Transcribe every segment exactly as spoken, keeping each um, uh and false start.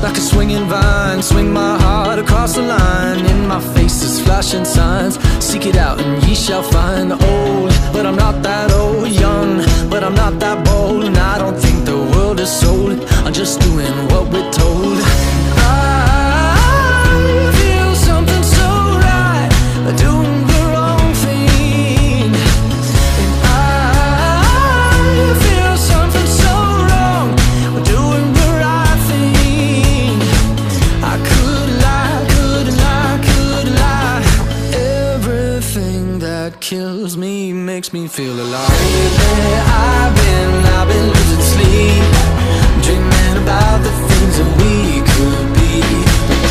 Like a swinging vine, swing my heart across the line. In my face is flashing signs. Seek it out and ye shall find. Old, but I'm not that old. Young, but I'm not that bold. And I don't think the world is sold. I'm just doing what we're told. I feel something so right, doing the wrong thing. And I feel something so wrong, doing the right thing. Kills me, makes me feel alive. Baby, I've been, I've been losing sleep, dreaming about the things that we could be.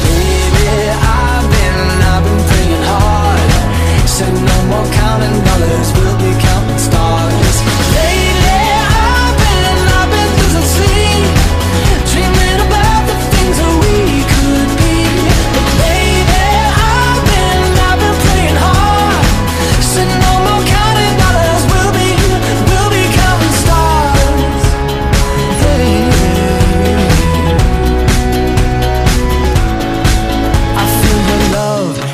Baby, I've been, I've been praying hard. Said no more counting dollars, we'll be counting stars. Lately, I've been, I've been losing sleep, dreaming about the things that we could be. But baby, I've been, I've been praying hard. No more counting dollars, we'll be, we'll be counting stars. Hey. I feel your love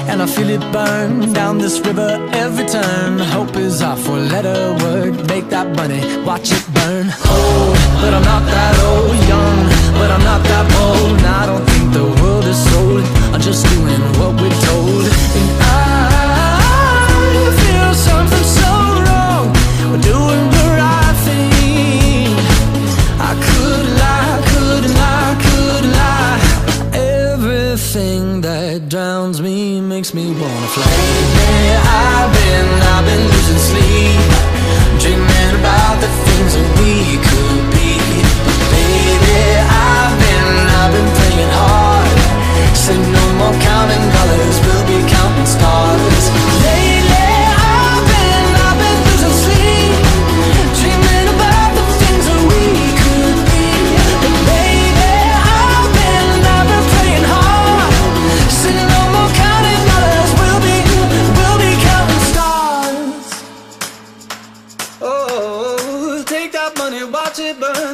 and I feel it burn down this river every turn. Hope is our four-letter word. Make that money, watch it burn. Old, but I'm not that old. Young, but I'm not that bold. And I don't think the world is sold. I'm just doing what we're told. And I feel something so wrong, we're doing the right thing. I could lie, could lie, could lie. Everything that drowns me makes me wanna fly. Lately I've been, I've been losing sleep, dreaming about the things that we could be. But baby, I've been, I've been playing hard. Said no more counting dollars, we'll be counting stars. Lately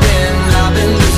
been, I've been losing